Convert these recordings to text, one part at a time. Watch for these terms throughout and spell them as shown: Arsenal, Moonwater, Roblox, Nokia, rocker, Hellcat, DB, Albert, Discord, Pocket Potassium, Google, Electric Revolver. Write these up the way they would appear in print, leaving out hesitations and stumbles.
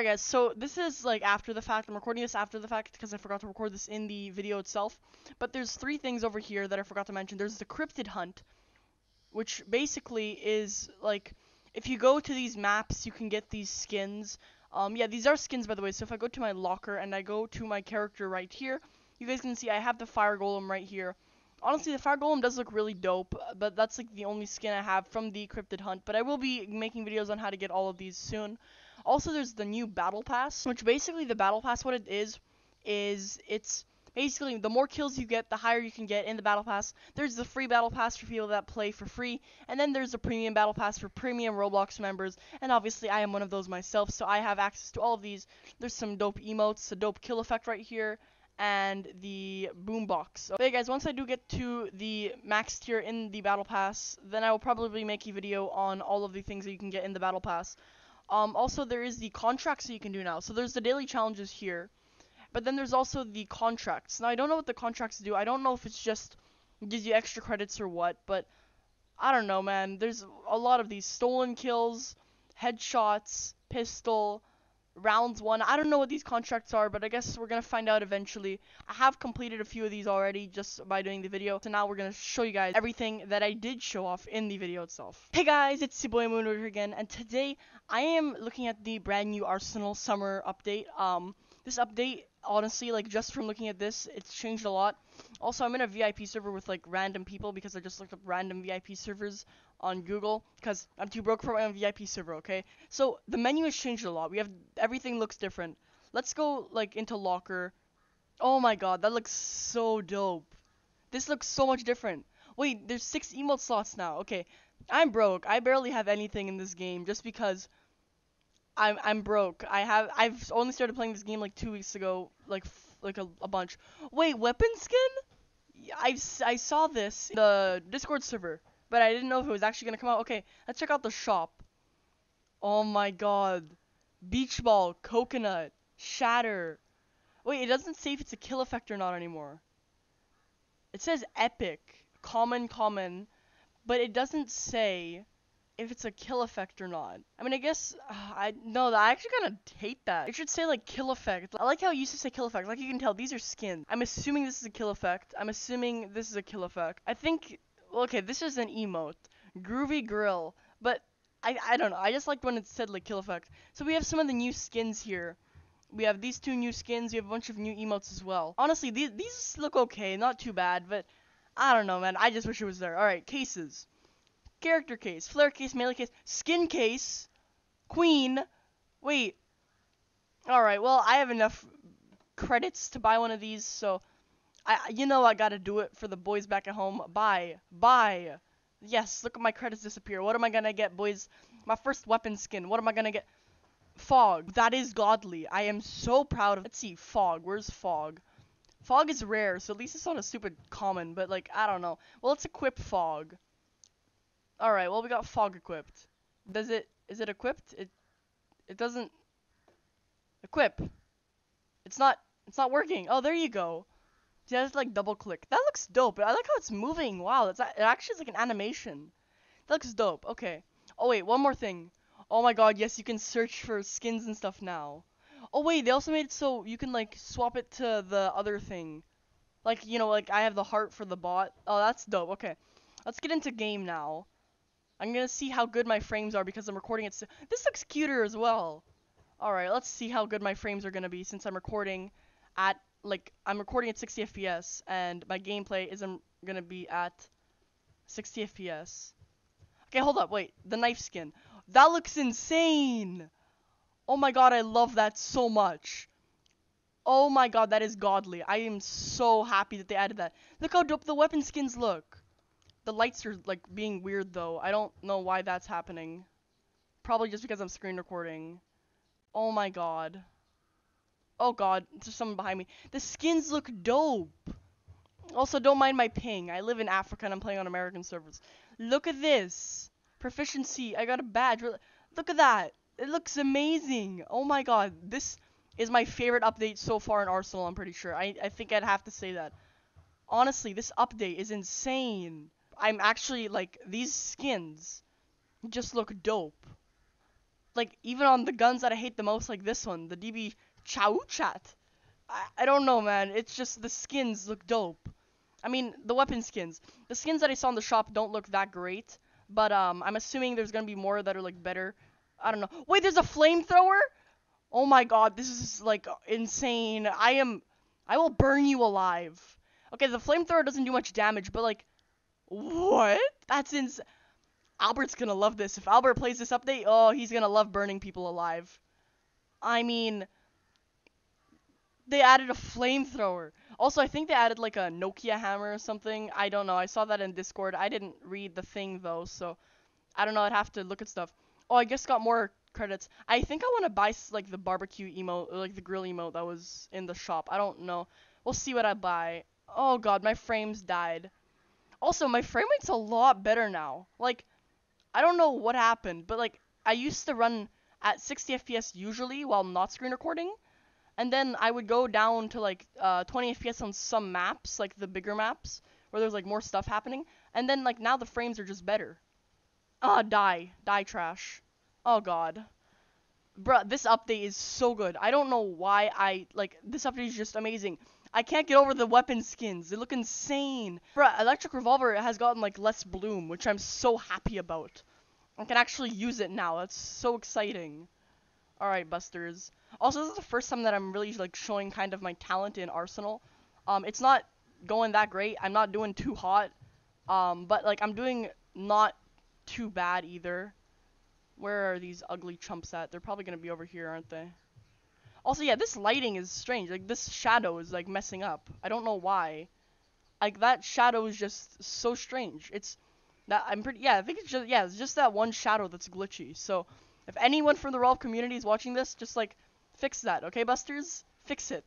Alright guys, so this is like after the fact. I'm recording this after the fact because I forgot to record this in the video itself. But there's three things over here that I forgot to mention. There's the cryptid hunt, which basically is like, if you go to these maps, you can get these skins. Yeah, these are skins, by the way. So if I go to my locker and I go to my character right here, you guys can see I have the fire golem right here. Honestly, the fire golem does look really dope, but that's like the only skin I have from the cryptid hunt. But I will be making videos on how to get all of these soon. Also, there's the new battle pass, which basically the battle pass, what it is it's basically the more kills you get, the higher you can get in the battle pass. There's the free battle pass for people that play for free, and then there's the premium battle pass for premium Roblox members, and obviously I am one of those myself, so I have access to all of these. There's some dope emotes, the dope kill effect right here, and the boombox. Okay guys, once I do get to the max tier in the battle pass, then I will probably make a video on all of the things that you can get in the battle pass. Also, there is the contracts that you can do now. So there's the daily challenges here, but then there's also the contracts. Now, I don't know what the contracts do. I don't know if it's just gives you extra credits or what, but I don't know, man. There's a lot of these stolen kills, headshots, pistol, rounds won. I don't know what these contracts are, but I guess we're going to find out eventually. I have completed a few of these already just by doing the video, so now we're going to show you guys everything that I did show off in the video itself. Hey guys, it's your boy Moonwater again, and today I am looking at the brand new Arsenal summer update. This update, honestly, like just from looking at this, it's changed a lot. Also, I'm in a VIP server with like random people because I just looked up random VIP servers on Google because I'm too broke for my own VIP server, okay? So the menu has changed a lot. We have everything looks different. Let's go like into locker. Oh my god, that looks so dope. This looks so much different. Wait, there's 6 emote slots now. Okay, I'm broke. I barely have anything in this game just because I'm broke. I've only started playing this game like 2 weeks ago, like a bunch. Wait, weapon skin? I saw this in the Discord server, but I didn't know if it was actually gonna come out. Okay, let's check out the shop. Oh my god, beach ball, coconut, shatter. Wait, it doesn't say if it's a kill effect or not anymore. It says epic, common, but it doesn't say if it's a kill effect or not. I mean, I guess, I actually kind of hate that. It should say, like, kill effect. I like how it used to say kill effect. Like, you can tell, these are skins. I'm assuming this is a kill effect. I think, okay, this is an emote. Groovy grill. But, I don't know. I just liked when it said, like, kill effect. So, we have some of the new skins here. We have these 2 new skins. We have a bunch of new emotes as well. Honestly, these look okay. Not too bad, but I don't know, man. I just wish it was there. Alright, cases. Character case, flare case, melee case, skin case, queen. Wait. Alright, well, I have enough credits to buy one of these, so I gotta do it for the boys back at home. Buy. Yes, look at my credits disappear. What am I gonna get, boys? My first weapon skin. What am I gonna get? Fog. That is godly. I am so proud of. Let's see, fog. Where's fog? Fog is rare, so at least it's not a super common, but like, I don't know. Well, let's equip fog. Alright, well, we got fog equipped. Is it equipped? It doesn't equip. It's not working. Oh, there you go. See, I just like double click. That looks dope. I like how it's moving. Wow, it actually is like an animation. That looks dope. Okay. Oh wait, one more thing. Oh my god, yes, you can search for skins and stuff now. Oh wait, they also made it so you can like swap it to the other thing. Like, you know, like I have the heart for the bot. Oh, that's dope. Okay. Let's get into game now. I'm gonna see how good my frames are because I'm recording it. This looks cuter as well. Alright, let's see how good my frames are gonna be since I'm recording at, like, I'm recording at 60 FPS and my gameplay isn't gonna be at 60 FPS. Okay, hold up, wait, the knife skin. That looks insane! Oh my god, I love that so much. Oh my god, that is godly. I am so happy that they added that. Look how dope the weapon skins look. The lights are, like, being weird, though. I don't know why that's happening. Probably just because I'm screen recording. Oh, my God. Oh, God. There's someone behind me. The skins look dope. Also, don't mind my ping. I live in Africa, and I'm playing on American servers. Look at this. Proficiency. I got a badge. Look at that. It looks amazing. Oh, my God. This is my favorite update so far in Arsenal, I'm pretty sure. I think I'd have to say that. Honestly, this update is insane. I'm actually, like, these skins just look dope. like, even on the guns that I hate the most, like this one, the DB Chauchat. I don't know, man. It's just the skins look dope. I mean, the weapon skins. The skins that I saw in the shop don't look that great, but I'm assuming there's gonna be more that are, like, better. I don't know. Wait, there's a flamethrower? Oh my god, this is, like, insane. I will burn you alive. Okay, the flamethrower doesn't do much damage, but, like, what? That's insane. Albert's gonna love this. If Albert plays this update, oh, he's gonna love burning people alive. I mean, they added a flamethrower. Also, I think they added, like, a Nokia hammer or something. I don't know. I saw that in Discord. I didn't read the thing, though, so I don't know. I'd have to look at stuff. Oh, I guess got more credits. I think I want to buy, like, the barbecue emote, or, like, the grill emote that was in the shop. I don't know. We'll see what I buy. Oh, God, my frames died. Also, my frame rate's a lot better now. Like, I don't know what happened, but, like, I used to run at 60 FPS usually while not screen recording, and then I would go down to, like, 20 FPS on some maps, like the bigger maps, where there's, like, more stuff happening, and then, like, now the frames are just better. Ah, die. Die, trash. Oh, God. Bruh, this update is so good. I don't know why I, like, this update is just amazing. I can't get over the weapon skins. They look insane. Bruh, Electric Revolver has gotten, like, less bloom, which I'm so happy about. I can actually use it now. That's so exciting. Alright, Busters. Also, this is the first time that I'm really, like, showing kind of my talent in Arsenal. It's not going that great. I'm not doing too hot. But, like, I'm doing not too bad either. Where are these ugly chumps at? They're probably gonna be over here, aren't they? Also, yeah, this lighting is strange. Like, this shadow is, like, messing up. I don't know why. Like, that shadow is just so strange. It's that I'm pretty, yeah, I think it's just, yeah, it's just that one shadow that's glitchy. So, if anyone from the Roblox community is watching this, just, like, fix that, okay, Busters? Fix it.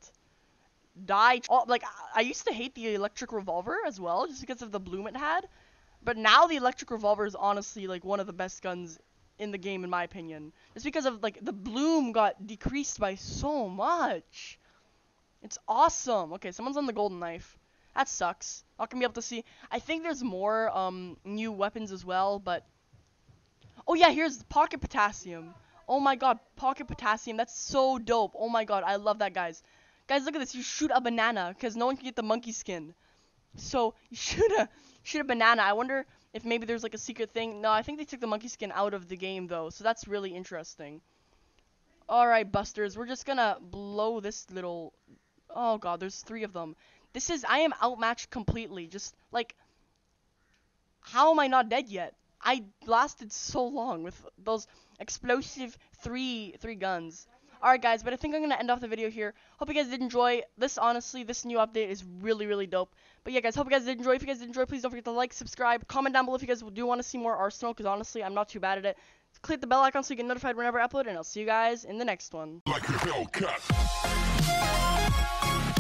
Die. Oh, like, I used to hate the Electric Revolver as well, just because of the bloom it had. But now the Electric Revolver is honestly, like, one of the best guns in the game, in my opinion. It's because of, like, the bloom got decreased by so much. It's awesome. Okay, someone's on the golden knife. That sucks. Not gonna be able to see. I think there's more new weapons as well, but oh yeah, here's the Pocket Potassium. Oh my god, Pocket Potassium, that's so dope. Oh my god, I love that, guys. Guys, look at this. You shoot a banana because no one can get the monkey skin. So you shoot a banana. I wonder if maybe there's, like, a secret thing. No, I think they took the monkey skin out of the game, though. So that's really interesting. Alright, Busters. We're just gonna blow this little... Oh, God. There's three of them. This is... I am outmatched completely. Just, like... How am I not dead yet? I lasted so long with those explosive three guns. Alright, guys. But I think I'm gonna end off the video here. Hope you guys did enjoy. This, honestly, this new update is really, really dope. But yeah, guys, hope you guys did enjoy. If you guys did enjoy, please don't forget to like, subscribe, comment down below if you guys do want to see more Arsenal, because honestly, I'm not too bad at it. Click the bell icon so you get notified whenever I upload, and I'll see you guys in the next one. Like a Hellcat.